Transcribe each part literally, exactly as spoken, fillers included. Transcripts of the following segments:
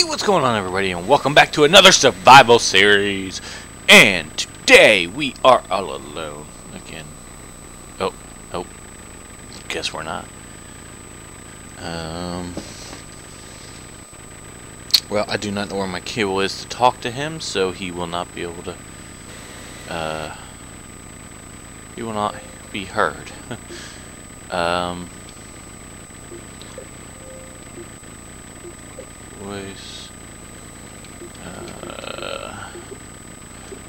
Hey, what's going on, everybody, and welcome back to another survival series. And today we are all alone again. Oh, oh, guess we're not. Um, well, I do not know where my cable is to talk to him, so he will not be able to, uh, he will not be heard. um, Uh,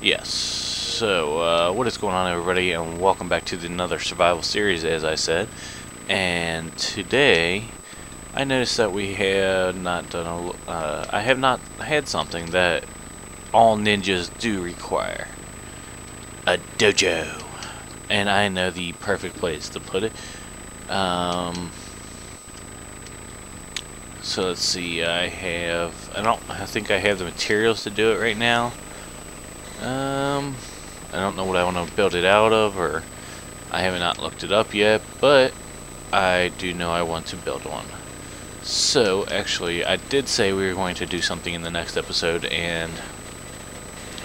yes, so uh, what is going on, everybody, and welcome back to the another survival series, as I said. And today I noticed that we have not done a, uh, I have not had something that all ninjas do require: a dojo. And I know the perfect place to put it. um, So let's see, I have, I don't, I think I have the materials to do it right now. Um, I don't know what I want to build it out of, or I have not looked it up yet, but I do know I want to build one. So, actually, I did say we were going to do something in the next episode, and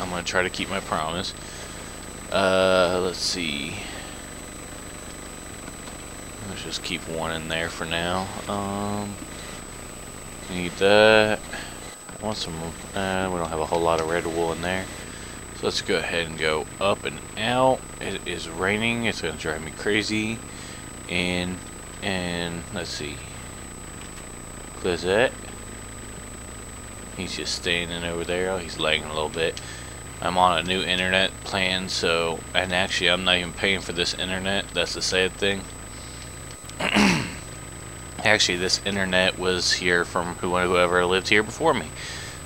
I'm going to try to keep my promise. Uh, let's see. Let's just keep one in there for now. Um... Need that. I want some. Uh, we don't have a whole lot of red wool in there, so let's go ahead and go up and out. It is raining. It's gonna drive me crazy. And and let's see. Glizette. He's just standing over there. Oh, he's lagging a little bit. I'm on a new internet plan, so and actually I'm not even paying for this internet. That's the sad thing. Actually, this internet was here from whoever lived here before me.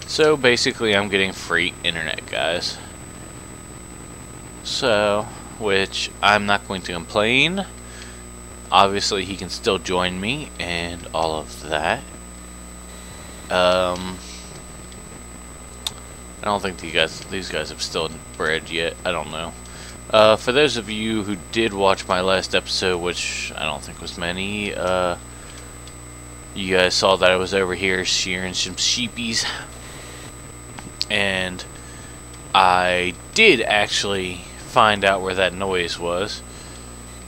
So basically, I'm getting free internet, guys. So, which I'm not going to complain. Obviously, he can still join me and all of that. Um, I don't think these guys these guys have still bred yet. I don't know. Uh, for those of you who did watch my last episode, which I don't think was many, uh. You guys saw that I was over here shearing some sheepies, and I did actually find out where that noise was.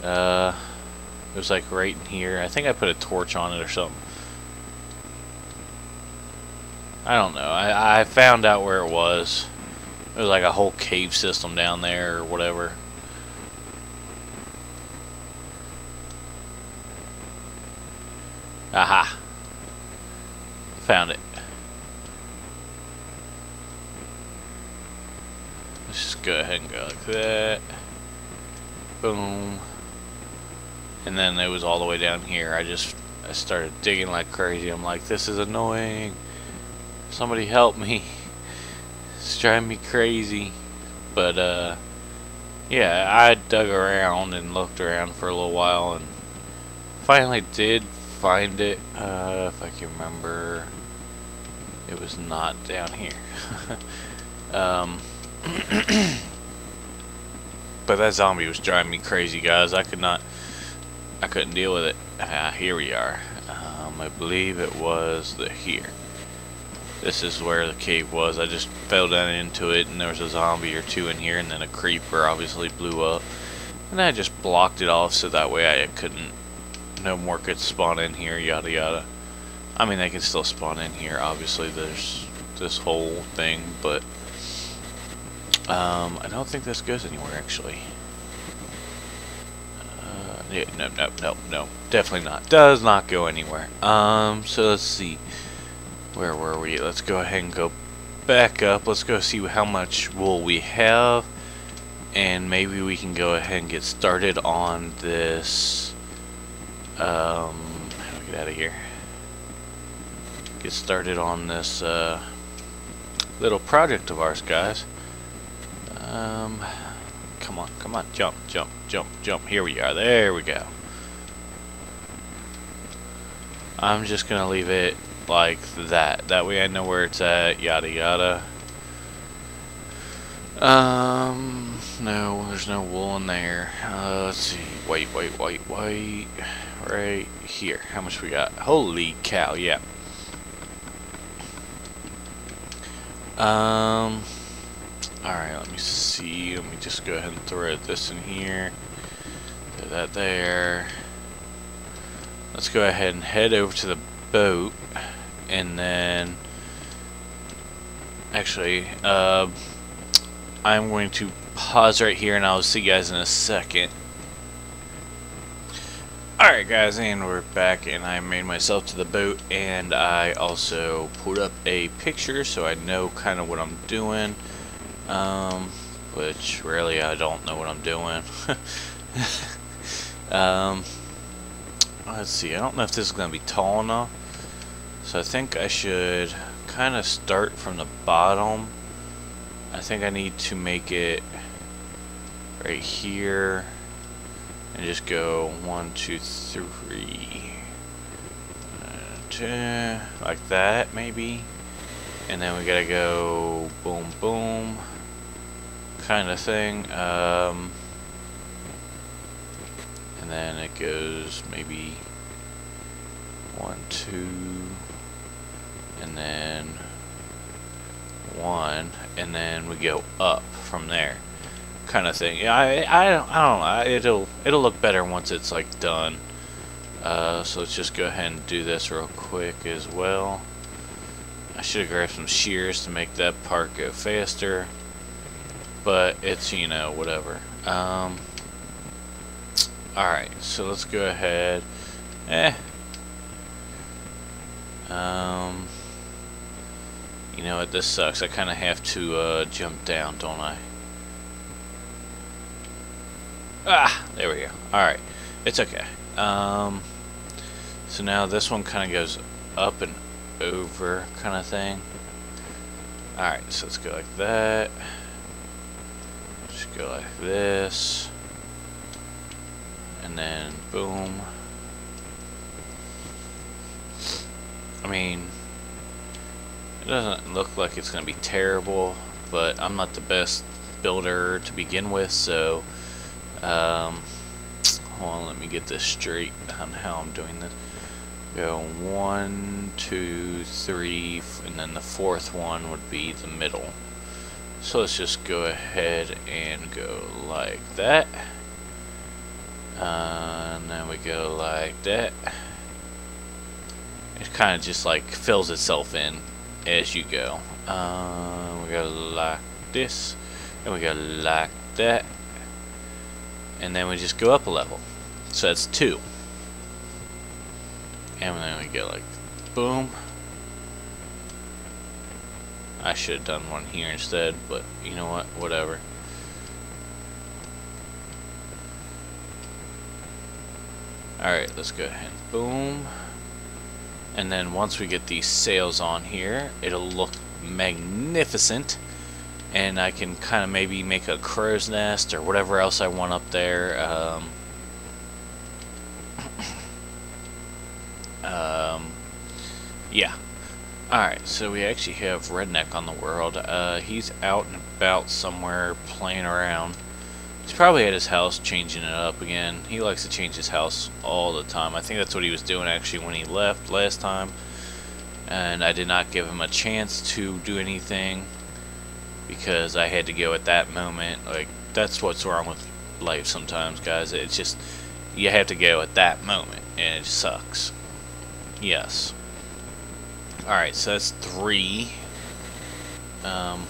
Uh, it was like right in here. I think I put a torch on it or something. I don't know. I, I found out where it was. It was like a whole cave system down there or whatever. Aha. Found it. Let's just go ahead and go like that. Boom. And then it was all the way down here. I just I started digging like crazy. I'm like, this is annoying. Somebody help me. It's driving me crazy. But uh yeah, I dug around and looked around for a little while and finally did find it. Uh, if I can remember, it was not down here. um, but that zombie was driving me crazy, guys. I could not, I couldn't deal with it. Ah, here we are. Um, I believe it was the here. This is where the cave was. I just fell down into it, and there was a zombie or two in here, and then a creeper obviously blew up, and I just blocked it off so that way I couldn't. No more could spawn in here, yada yada. I mean, they can still spawn in here, obviously. There's this whole thing, but um, I don't think this goes anywhere, actually. Uh, yeah, no, no, no, no, definitely not. Does not go anywhere. Um, so let's see. Where were we? Let's go ahead and go back up. Let's go see how much wool we have, and maybe we can go ahead and get started on this. Um, how do we get out of here? Get started on this uh, little project of ours, guys. Um, come on, come on, jump, jump, jump, jump. Here we are. There we go. I'm just gonna leave it like that. That way I know where it's at. Yada yada. Um, no, there's no wool in there. Uh, let's see. Wait, wait, wait, wait. Right here. How much we got? Holy cow, yeah. Um, alright, let me see. Let me just go ahead and throw this in here. Throw that there. Let's go ahead and head over to the boat. And then, actually, uh, I'm going to pause right here and I'll see you guys in a second. Alright guys, and we're back, and I made myself to the boat, and I also pulled up a picture so I know kind of what I'm doing, um, which really I don't know what I'm doing. um, let's see, I don't know if this is going to be tall enough, so I think I should kind of start from the bottom. I think I need to make it right here. And just go one, two, three, two, like that maybe, and then we gotta go boom, boom, kind of thing, um, and then it goes maybe one, two, and then one, and then we go up from there. Kind of thing. Yeah, I, I don't, I don't know. It'll, it'll look better once it's like done. Uh, so let's just go ahead and do this real quick as well. I should have grabbed some shears to make that part go faster, but it's, you know, whatever. Um, all right, so let's go ahead. Eh. Um, you know what? This sucks. I kind of have to uh, jump down, don't I? Ah, there we go. Alright, it's okay. Um, so now this one kind of goes up and over kind of thing. Alright, so let's go like that. Just go like this. And then boom. I mean, it doesn't look like it's going to be terrible, but I'm not the best builder to begin with, so... Um, hold on, let me get this straight on how I'm doing this. Go one, two, three, and then the fourth one would be the middle. So let's just go ahead and go like that. Uh, and then we go like that. It kind of just like fills itself in as you go. Uh, we go like this, and we go like that. And then we just go up a level. So that's two. And then we go like, boom. I should have done one here instead, but you know what, whatever. Alright, let's go ahead and boom. And then once we get these sails on here, it'll look magnificent. And I can kind of maybe make a crow's nest or whatever else I want up there. Um, um, yeah. Alright, so we actually have Redneck on the world. Uh, he's out and about somewhere playing around. He's probably at his house changing it up again. He likes to change his house all the time. I think that's what he was doing actually when he left last time. And I did not give him a chance to do anything, because I had to go at that moment. Like, that's what's wrong with life sometimes, guys. It's just, you have to go at that moment, and it sucks. Yes. Alright, so that's three. Um,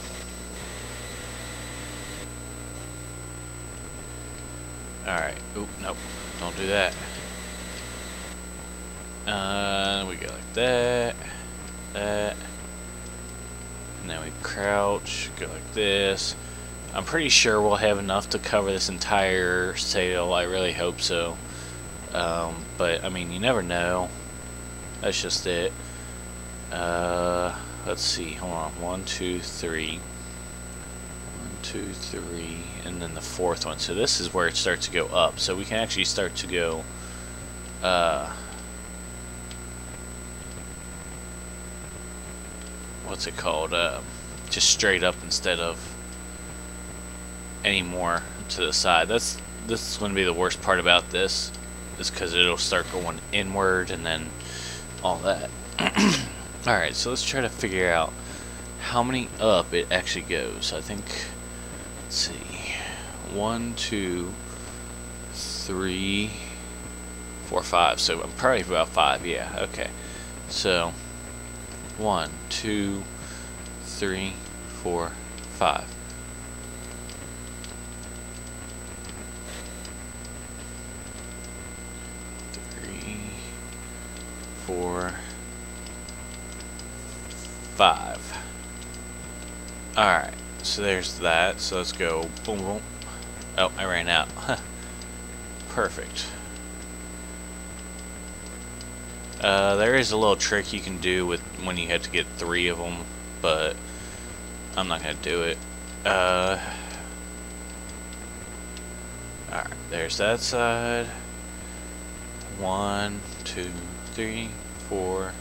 Alright, oop, nope, don't do that. Uh, we go like that, that. And then we crouch, go like this. I'm pretty sure we'll have enough to cover this entire sail. I really hope so. Um, but, I mean, you never know. That's just it. Uh, let's see. Hold on. One, two, three. One, two, three. And then the fourth one. So this is where it starts to go up. So we can actually start to go... Uh, what's it called, uh, just straight up instead of any more to the side. That's, this is going to be the worst part about this, is because it'll start going inward and then all that. Alright, so let's try to figure out how many up it actually goes. I think, let's see, one, two, three, four, five. So I'm probably about five, yeah, okay. So, one, two, three, four, five. Three, four, five. Alright, so there's that. So let's go boom, boom. Oh, I ran out. Perfect. Uh, there is a little trick you can do with when you have to get three of them, but I'm not going to do it. Uh, Alright, there's that side. One, two, three, four.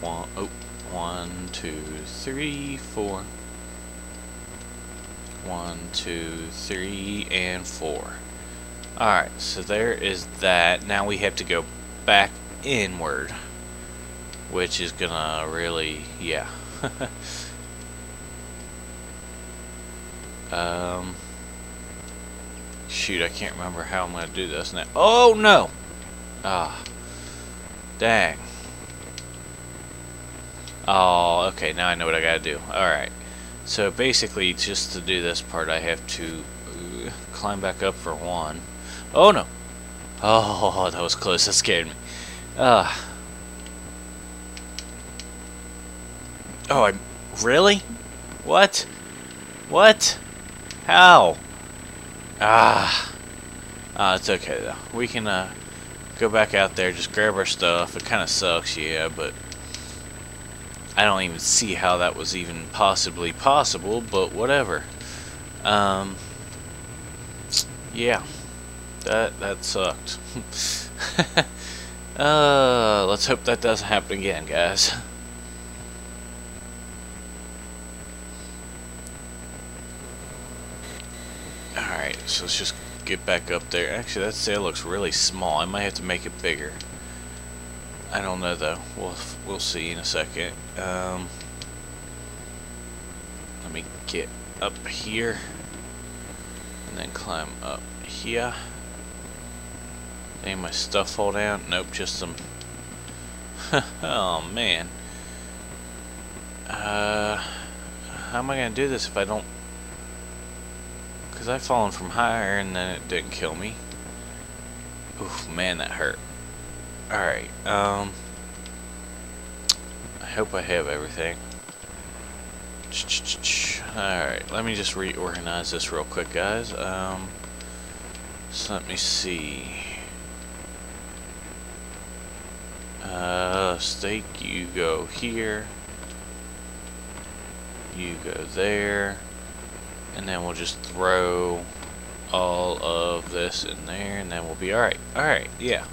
One, oh, one, two, three, four. One, two, three, and four. Alright, so there is that. Now we have to go back inward, which is gonna really, yeah. Um, shoot, I can't remember how I'm gonna do this now. Oh no! Ah, dang. Oh, okay, now I know what I gotta do. Alright, so basically, just to do this part, I have to uh, climb back up for one. Oh no! Oh, that was close, that scared me. Ah. Uh. Oh, I. Really? What? What? How? Ah. Ah, it's okay though. We can uh, go back out there, just grab our stuff. It kind of sucks, yeah, but I don't even see how that was even possibly possible, but whatever. Um, yeah, that that sucked. uh, let's hope that doesn't happen again, guys. All right, so let's just get back up there. Actually, that sail looks really small. I might have to make it bigger. I don't know though. We'll we'll see in a second. Um, let me get up here and then climb up here. Any of my stuff fall down? Nope, just some. Oh man. Uh, how am I gonna do this if I don't? Cause I've fallen from higher and then it didn't kill me. Oof, man, that hurt. Alright, um, I hope I have everything. Alright, let me just reorganize this real quick, guys. Um, so let me see. Uh, steak, you go here. You go there. And then we'll just throw all of this in there, and then we'll be alright. Alright, yeah.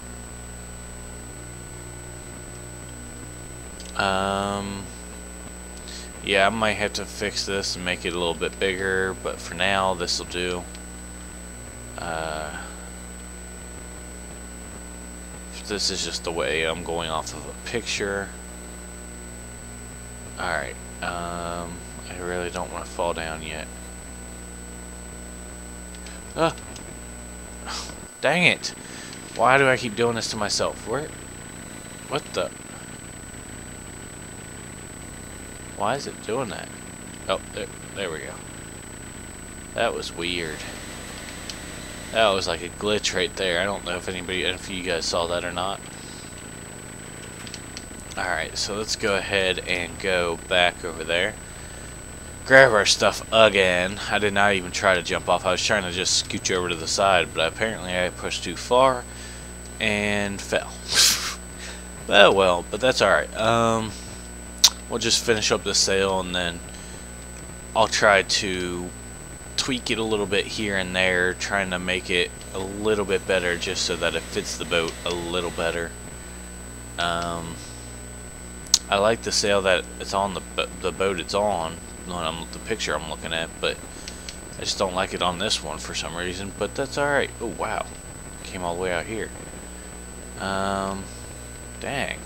Um, yeah, I might have to fix this and make it a little bit bigger, but for now, this will do. Uh, this is just the way I'm going off of a picture. Alright, um, I really don't want to fall down yet. Ah! Dang it! Why do I keep doing this to myself? Where? What the? Why is it doing that? Oh, there, there we go. That was weird. That was like a glitch right there. I don't know if anybody, if you guys saw that or not. Alright, so let's go ahead and go back over there. Grab our stuff again. I did not even try to jump off. I was trying to just scooch over to the side, but apparently I pushed too far and fell. Oh well, but that's alright. Um... We'll just finish up the sail and then I'll try to tweak it a little bit here and there, trying to make it a little bit better just so that it fits the boat a little better. Um, I like the sail that it's on the, the boat it's on, not on the picture I'm looking at, but I just don't like it on this one for some reason, but that's alright. Oh wow, came all the way out here. Um, dang.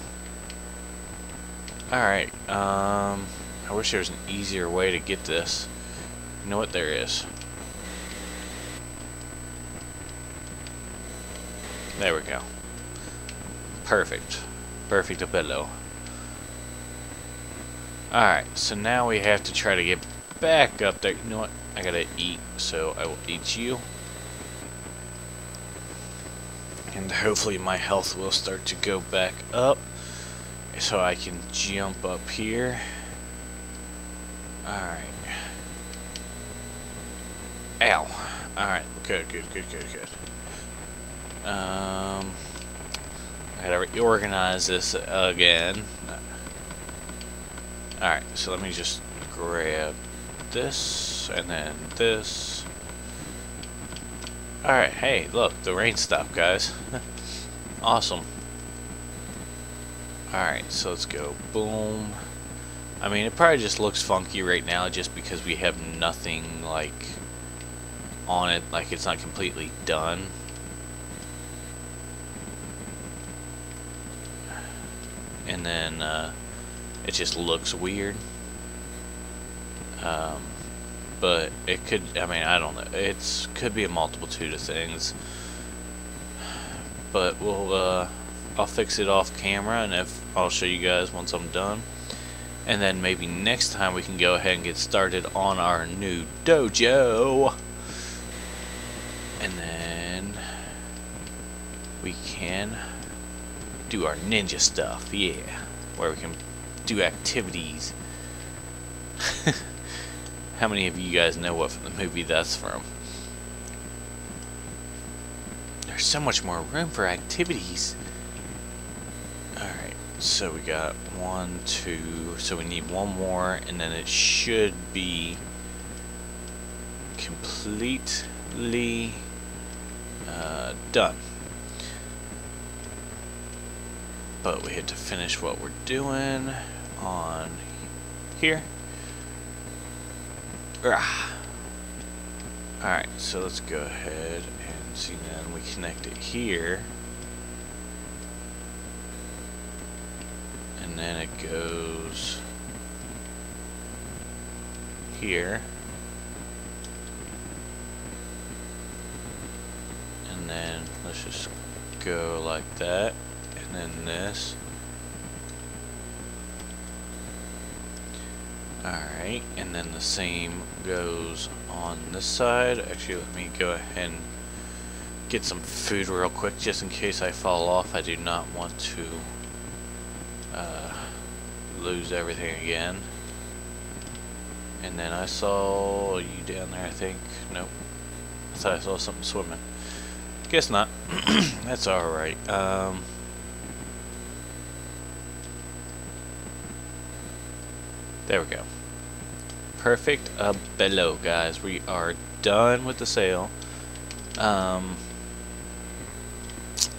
Alright, um, I wish there was an easier way to get this. You know what, there is. There we go. Perfect. Perfect below. Alright, so now we have to try to get back up there. You know what? I gotta eat, so I will eat you. And hopefully my health will start to go back up. So I can jump up here. Alright. Ow. Alright, good, good, good, good, good. Um, I gotta reorganize this again. Alright, so let me just grab this, and then this. Alright, hey, look, the rain stopped, guys. Awesome. Alright, so let's go. Boom. I mean, it probably just looks funky right now just because we have nothing, like, on it. Like, it's not completely done. And then, uh... it just looks weird, um, but it could, I mean, I don't know, it's could be a multitude of things, but we'll, uh, I'll fix it off camera, and if I'll show you guys once I'm done, and then maybe next time we can go ahead and get started on our new dojo, and then we can do our ninja stuff, yeah, where we can do activities. How many of you guys know what the movie that's from? There's so much more room for activities. Alright, so we got one, two, so we need one more, and then it should be completely uh, done. But we had to finish what we're doing on here. Alright, so let's go ahead and see now we connect it here. And then it goes here. And then let's just go like that. And then this. Alright, and then the same goes on this side. Actually, let me go ahead and get some food real quick, just in case I fall off. I do not want to uh, lose everything again. And then I saw you down there, I think. Nope. I thought I saw something swimming. Guess not. That's alright. Um... There we go. Perfect uh, below, guys. We are done with the sail. Um,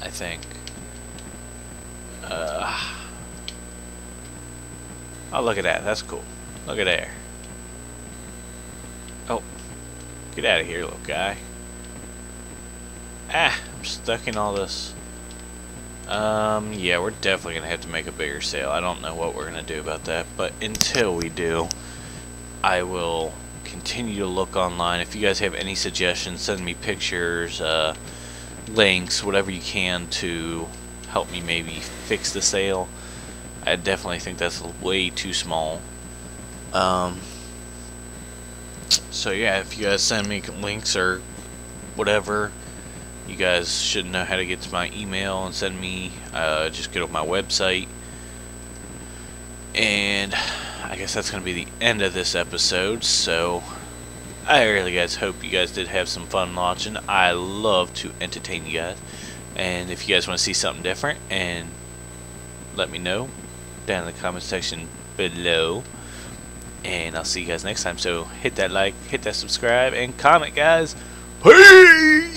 I think. Uh, oh, look at that. That's cool. Look at there. Oh. Get out of here, little guy. Ah, I'm stuck in all this. Um, yeah, we're definitely going to have to make a bigger sail. I don't know what we're going to do about that, but until we do, I will continue to look online. If you guys have any suggestions, send me pictures, uh, links, whatever you can to help me maybe fix the sail. I definitely think that's way too small. Um, so yeah, if you guys send me links or whatever, you guys should know how to get to my email and send me. Uh, just go to my website. And I guess that's going to be the end of this episode. So I really guys hope you guys did have some fun watching. I love to entertain you guys. And if you guys want to see something different, and let me know down in the comment section below. And I'll see you guys next time. So hit that like, hit that subscribe, and comment, guys. Peace!